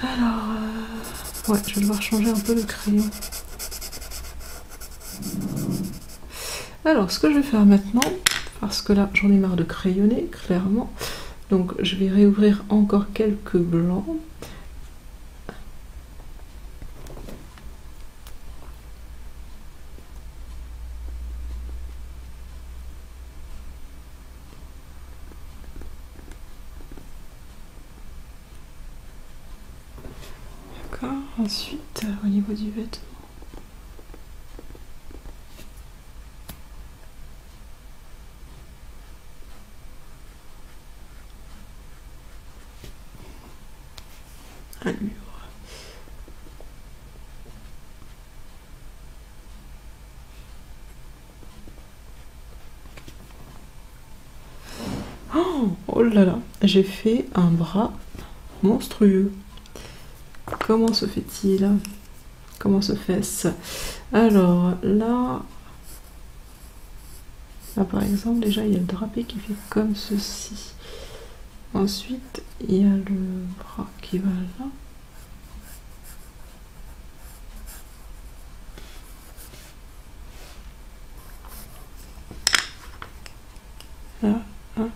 Alors... Euh... ouais, je vais devoir changer un peu le crayon. Alors, ce que je vais faire maintenant, parce que là, j'en ai marre de crayonner, clairement, donc je vais réouvrir encore quelques blancs. D'accord, ensuite, au niveau du vêtement. Oh là là, j'ai fait un bras monstrueux. Comment se fait-il? Comment se fait-ce? Alors là, là, par exemple, déjà il y a le drapé qui fait comme ceci. Ensuite, il y a le bras qui va là. Là, hop.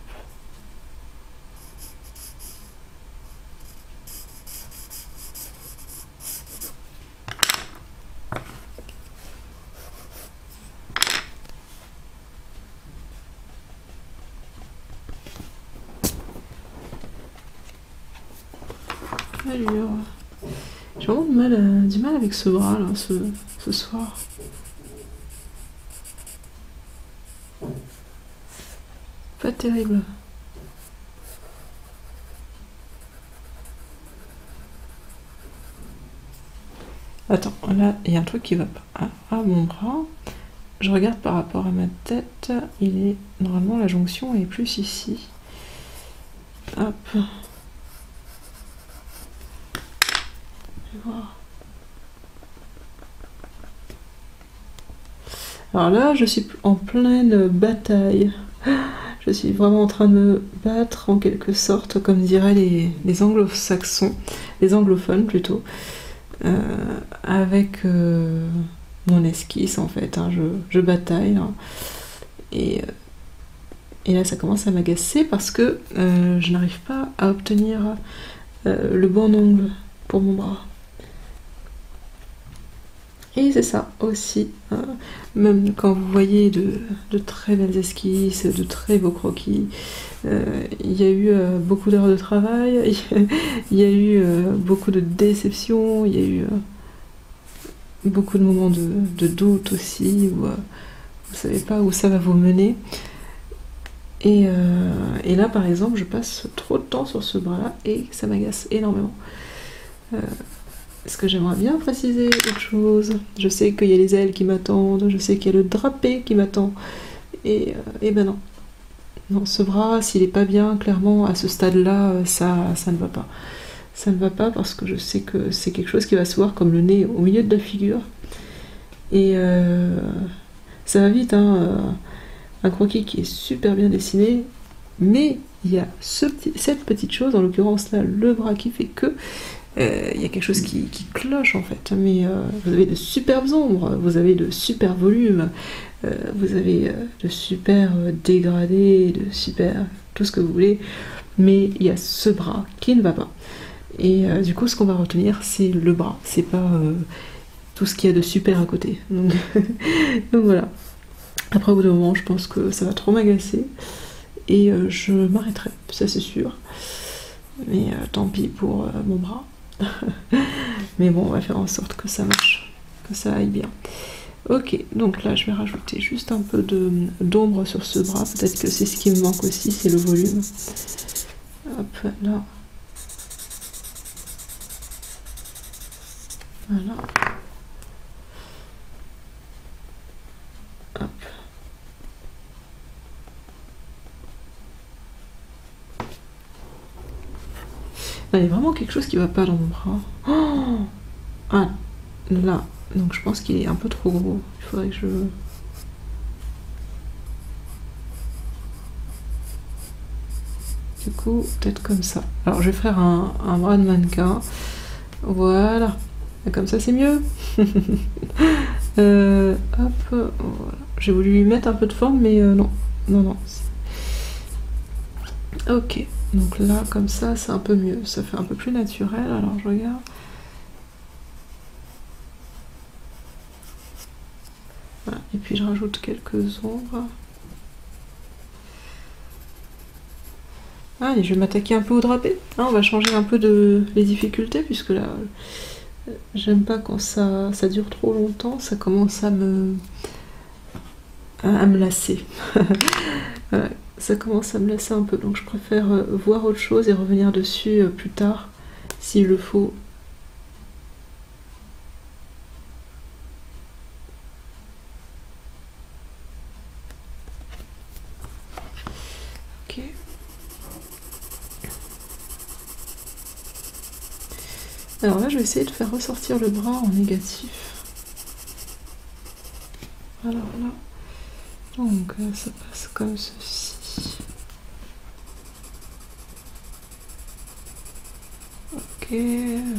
J'ai vraiment du mal, à, du mal avec ce bras là, ce, ce soir. Pas terrible. Attends, là il y a un truc qui va pas. Ah, ah, mon bras. Je regarde par rapport à ma tête. Il est normalement la jonction est plus ici. Hop. Alors là, je suis en pleine bataille. Je suis vraiment en train de me battre en quelque sorte, comme diraient les, les anglo-saxons, les anglophones plutôt, euh, avec euh, mon esquisse en fait. Hein, je, je bataille. Hein, et, et là, ça commence à m'agacer parce que euh, je n'arrive pas à obtenir euh, le bon angle pour mon bras. Et c'est ça aussi, hein. Même quand vous voyez de, de très belles esquisses, de très beaux croquis, euh, il y a eu euh, beaucoup d'heures de travail, il y a eu euh, beaucoup de déceptions, il y a eu euh, beaucoup de moments de, de doute aussi, où euh, vous savez pas où ça va vous mener. Et, euh, et là par exemple, je passe trop de temps sur ce bras-là et ça m'agace énormément. Euh, Est-ce que j'aimerais bien préciser autre chose? Je sais qu'il y a les ailes qui m'attendent, je sais qu'il y a le drapé qui m'attend. Et, euh, et ben non. Non, ce bras, s'il est pas bien, clairement, à ce stade-là, ça, ça ne va pas. Ça ne va pas parce que je sais que c'est quelque chose qui va se voir comme le nez au milieu de la figure. Et euh, ça va vite, hein. Un croquis qui est super bien dessiné, mais il y a ce petit, cette petite chose, en l'occurrence là, le bras qui fait que... il euh, y a quelque chose qui, qui cloche en fait, mais euh, vous avez de superbes ombres, vous avez de super volumes, euh, vous avez euh, de super dégradés, de super tout ce que vous voulez, mais il y a ce bras qui ne va pas. Et euh, du coup, ce qu'on va retenir, c'est le bras, c'est pas euh, tout ce qu'il y a de super à côté. Donc, donc voilà. Après, au bout d'un moment, je pense que ça va trop m'agacer. et euh, je m'arrêterai, ça c'est sûr. Mais euh, tant pis pour euh, mon bras. Mais bon, on va faire en sorte que ça marche, que ça aille bien. Ok, donc là je vais rajouter juste un peu d'ombre sur ce bras, peut-être que c'est ce qui me manque aussi, c'est le volume. Hop, là. Voilà. Hop. Là, il y a vraiment quelque chose qui va pas dans mon bras. Oh, ah, là. Donc je pense qu'il est un peu trop gros. Il faudrait que je... Du coup, peut-être comme ça. Alors je vais faire un, un bras de mannequin. Voilà. Et comme ça c'est mieux. euh, hop, voilà. J'ai voulu lui mettre un peu de forme, mais euh, non. Non, non. Ok. Donc là, comme ça, c'est un peu mieux. Ça fait un peu plus naturel. Alors je regarde. Voilà. Et puis je rajoute quelques ombres. Ah, et je vais m'attaquer un peu au drapé. Hein, on va changer un peu de les difficultés, puisque là, j'aime pas quand ça, ça dure trop longtemps. Ça commence à me, à me lasser. Voilà. Ça commence à me lasser un peu, donc je préfère voir autre chose et revenir dessus plus tard s'il le faut. Ok. Alors là je vais essayer de faire ressortir le bras en négatif. Voilà, voilà. Donc ça passe comme ceci. Ok, voilà. Thank you.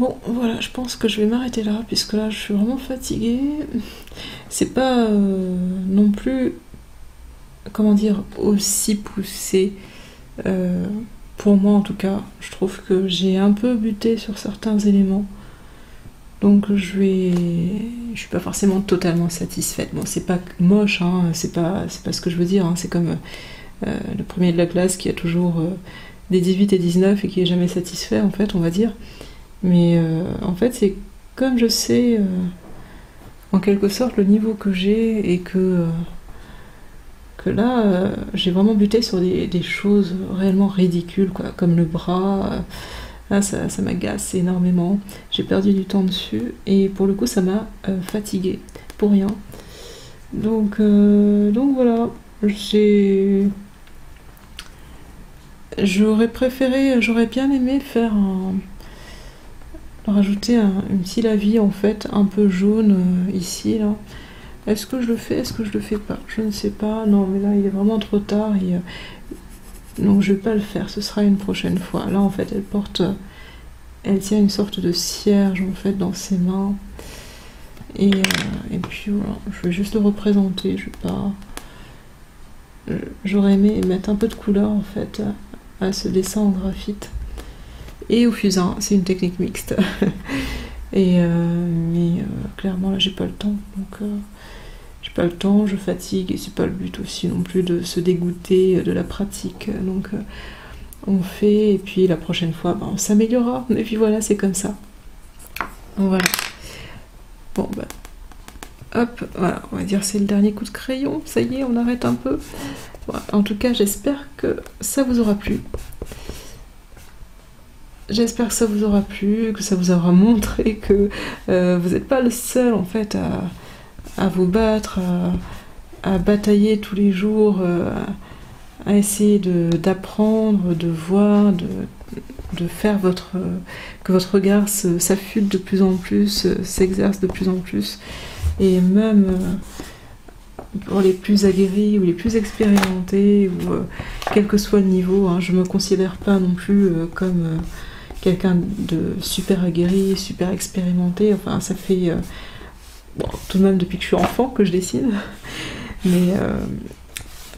Bon, voilà, je pense que je vais m'arrêter là, puisque là, je suis vraiment fatiguée. C'est pas euh, non plus, comment dire, aussi poussé. Euh, pour moi, en tout cas, je trouve que j'ai un peu buté sur certains éléments. Donc, je vais... je suis pas forcément totalement satisfaite. Bon, c'est pas moche, hein, c'est pas, c'est pas ce que je veux dire. Hein, c'est comme euh, le premier de la classe qui a toujours euh, des dix-huit et dix-neuf et qui est jamais satisfait, en fait, on va dire. Mais euh, en fait, c'est comme je sais, euh, en quelque sorte, le niveau que j'ai, et que, euh, que là, euh, j'ai vraiment buté sur des, des choses réellement ridicules, quoi, comme le bras. Euh, là, ça, ça m'agace énormément. J'ai perdu du temps dessus, et pour le coup, ça m'a euh, fatiguée, pour rien. Donc, euh, donc voilà, j'ai... J'aurais préféré, j'aurais bien aimé faire un... rajouter un, un petit lavis en fait un peu jaune euh, ici là. Est-ce que je le fais, est-ce que je le fais pas, je ne sais pas. Non, mais là il est vraiment trop tard, et euh, donc je vais pas le faire, ce sera une prochaine fois. Là en fait elle porte, elle tient une sorte de cierge en fait dans ses mains, et, euh, et puis voilà, je vais juste le représenter. Je vais pas, j'aurais aimé mettre un peu de couleur en fait à ce dessin en graphite et au fusain, c'est une technique mixte. Et euh, mais euh, clairement là j'ai pas le temps, donc euh, j'ai pas le temps, je fatigue, et c'est pas le but aussi non plus de se dégoûter de la pratique. Donc euh, on fait, et puis la prochaine fois bah, on s'améliorera, et puis voilà, c'est comme ça. Voilà, bon bah hop, voilà, on va dire c'est le dernier coup de crayon, ça y est, on arrête un peu. Bon, en tout cas j'espère que ça vous aura plu. J'espère que ça vous aura plu, que ça vous aura montré que euh, vous n'êtes pas le seul en fait à, à vous battre, à, à batailler tous les jours, euh, à essayer d'apprendre, de, de voir, de, de faire votre, que votre regard s'affûte de plus en plus, s'exerce de plus en plus. Et même euh, pour les plus aguerris ou les plus expérimentés, ou euh, quel que soit le niveau, hein, je ne me considère pas non plus euh, comme... Euh, quelqu'un de super aguerri, super expérimenté, enfin ça fait euh, bon, tout de même depuis que je suis enfant que je dessine, mais euh,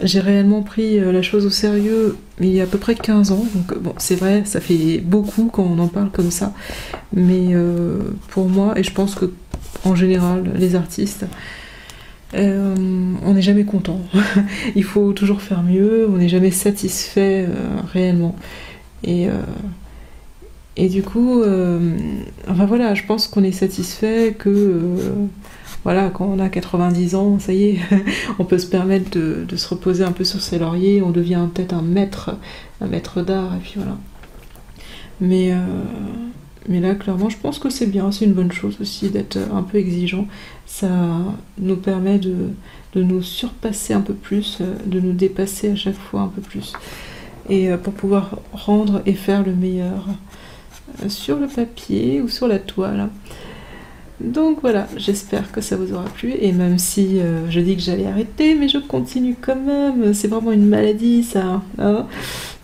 j'ai réellement pris euh, la chose au sérieux il y a à peu près quinze ans, donc bon c'est vrai, ça fait beaucoup quand on en parle comme ça, mais euh, pour moi, et je pense que en général les artistes, Euh, on n'est jamais content, il faut toujours faire mieux, on n'est jamais satisfait euh, réellement, et euh, Et du coup, euh, enfin voilà, je pense qu'on est satisfait que, euh, voilà, quand on a quatre-vingt-dix ans, ça y est, on peut se permettre de, de se reposer un peu sur ses lauriers, on devient peut-être un maître, un maître d'art, et puis voilà. Mais, euh, mais là, clairement, je pense que c'est bien, c'est une bonne chose aussi d'être un peu exigeant. Ça nous permet de, de nous surpasser un peu plus, de nous dépasser à chaque fois un peu plus, et euh, pour pouvoir rendre et faire le meilleur sur le papier ou sur la toile. Donc voilà, j'espère que ça vous aura plu, et même si euh, je dis que j'allais arrêter, mais je continue quand même, c'est vraiment une maladie ça, hein.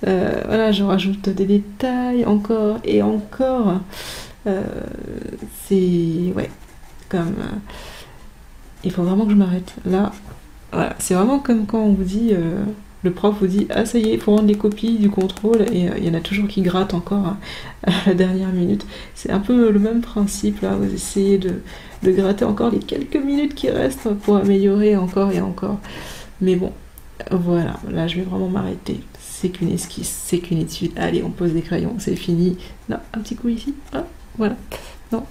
Euh, voilà, je rajoute des détails encore et encore, euh, c'est ouais comme euh, il faut vraiment que je m'arrête là. Voilà, c'est vraiment comme quand on vous dit euh, le prof vous dit « Ah ça y est, il faut rendre les copies du contrôle » et il euh, y en a toujours qui grattent encore hein, à la dernière minute. C'est un peu le même principe là, vous essayez de, de gratter encore les quelques minutes qui restent pour améliorer encore et encore. Mais bon, voilà, là je vais vraiment m'arrêter. C'est qu'une esquisse, c'est qu'une étude. Allez, on pose des crayons, c'est fini. Non, un petit coup ici, hop, voilà. Non,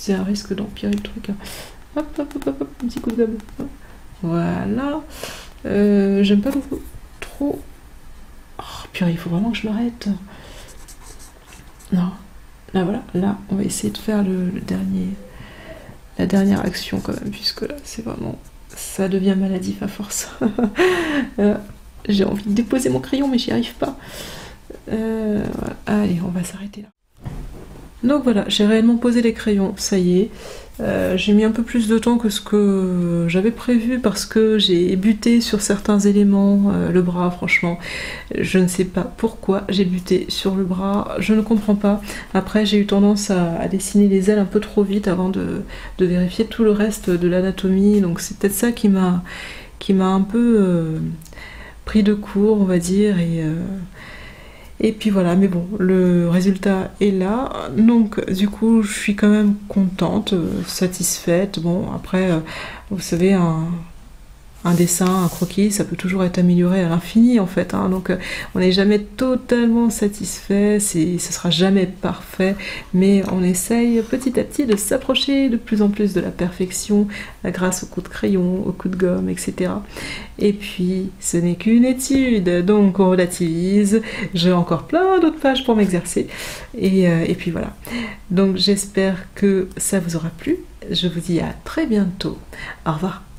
c'est un risque d'empirer le truc. Hein. Hop, hop, hop, hop, hop, un petit coup de gomme. Voilà. Euh, j'aime pas beaucoup trop. Oh purée, il faut vraiment que je m'arrête. Non, là voilà, là on va essayer de faire le, le dernier, la dernière action quand même, puisque là c'est vraiment, ça devient maladif à force. euh, j'ai envie de déposer mon crayon mais j'y arrive pas. Euh, voilà. Allez, on va s'arrêter là. Donc voilà, j'ai réellement posé les crayons, ça y est. Euh, j'ai mis un peu plus de temps que ce que j'avais prévu parce que j'ai buté sur certains éléments, euh, le bras franchement, je ne sais pas pourquoi j'ai buté sur le bras, je ne comprends pas. Après j'ai eu tendance à, à dessiner les ailes un peu trop vite avant de, de vérifier tout le reste de l'anatomie, donc c'est peut-être ça qui m'a qui m'a un peu euh, pris de court, on va dire, et... Euh, Et puis voilà, mais bon, le résultat est là, donc du coup je suis quand même contente, satisfaite. Bon, après, vous savez, un, un dessin, un croquis, ça peut toujours être amélioré à l'infini en fait, hein. Donc on n'est jamais totalement satisfait, c'est, ce sera jamais parfait, mais on essaye petit à petit de s'approcher de plus en plus de la perfection, grâce aux coups de crayon, aux coups de gomme, et cetera. Et puis, ce n'est qu'une étude, donc on relativise, j'ai encore plein d'autres pages pour m'exercer, et, euh, et puis voilà. Donc j'espère que ça vous aura plu, je vous dis à très bientôt, au revoir.